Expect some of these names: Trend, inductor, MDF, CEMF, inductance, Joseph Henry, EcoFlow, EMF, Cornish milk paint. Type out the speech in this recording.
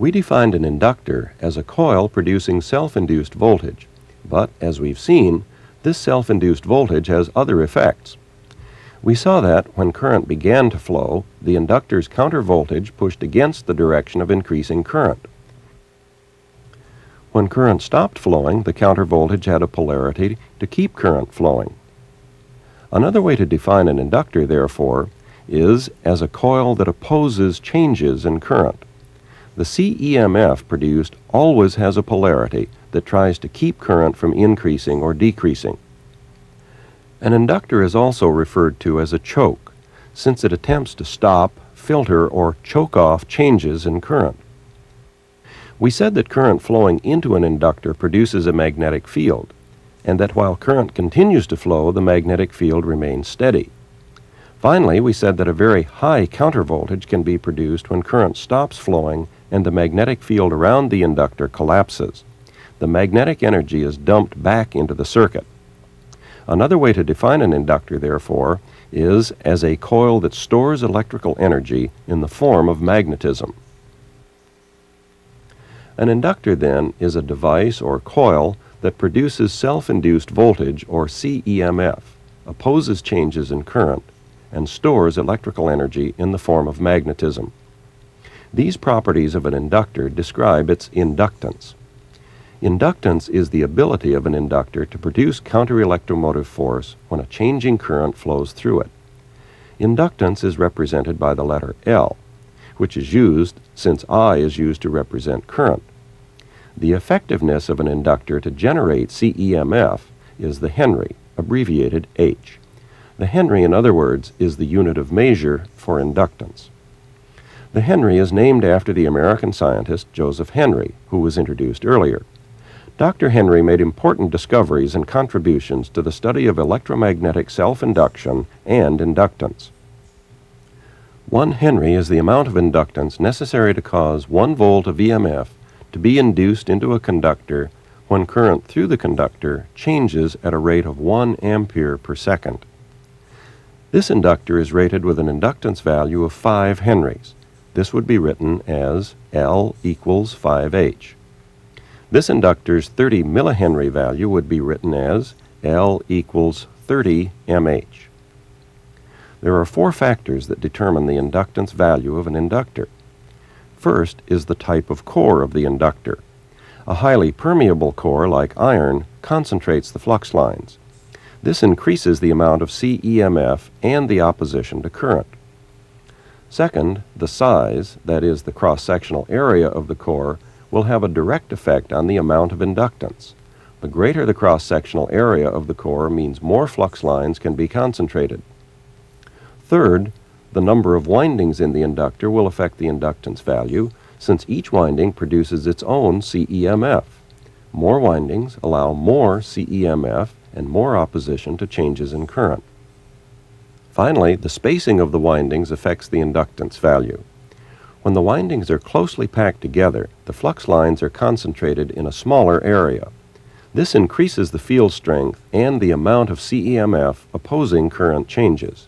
We defined an inductor as a coil producing self-induced voltage, but as we've seen, this self-induced voltage has other effects. We saw that when current began to flow, the inductor's countervoltage pushed against the direction of increasing current. When current stopped flowing, the countervoltage had a polarity to keep current flowing. Another way to define an inductor, therefore, is as a coil that opposes changes in current. The CEMF produced always has a polarity that tries to keep current from increasing or decreasing. An inductor is also referred to as a choke, since it attempts to stop, filter, or choke off changes in current. We said that current flowing into an inductor produces a magnetic field, and that while current continues to flow, the magnetic field remains steady. Finally, we said that a very high countervoltage can be produced when current stops flowing and the magnetic field around the inductor collapses. The magnetic energy is dumped back into the circuit. Another way to define an inductor, therefore, is as a coil that stores electrical energy in the form of magnetism. An inductor, then, is a device or coil that produces self-induced voltage, or CEMF, opposes changes in current, and stores electrical energy in the form of magnetism. These properties of an inductor describe its inductance. Inductance is the ability of an inductor to produce counter-electromotive force when a changing current flows through it. Inductance is represented by the letter L, which is used since I is used to represent current. The effectiveness of an inductor to generate CEMF is the Henry, abbreviated H. The Henry, in other words, is the unit of measure for inductance. The Henry is named after the American scientist Joseph Henry, who was introduced earlier. Dr. Henry made important discoveries and contributions to the study of electromagnetic self-induction and inductance. 1 Henry is the amount of inductance necessary to cause 1 volt of EMF to be induced into a conductor when current through the conductor changes at a rate of 1 ampere per second. This inductor is rated with an inductance value of 5 henries. This would be written as L equals 5H. This inductor's 30 millihenry value would be written as L equals 30 mH. There are 4 factors that determine the inductance value of an inductor. First is the type of core of the inductor. A highly permeable core, like iron, concentrates the flux lines. This increases the amount of CEMF and the opposition to current. Second, the size, that is, the cross-sectional area of the core, will have a direct effect on the amount of inductance. The greater the cross-sectional area of the core means more flux lines can be concentrated. Third, the number of windings in the inductor will affect the inductance value, since each winding produces its own CEMF. More windings allow more CEMF and more opposition to changes in current. Finally, the spacing of the windings affects the inductance value. When the windings are closely packed together, the flux lines are concentrated in a smaller area. This increases the field strength and the amount of CEMF opposing current changes.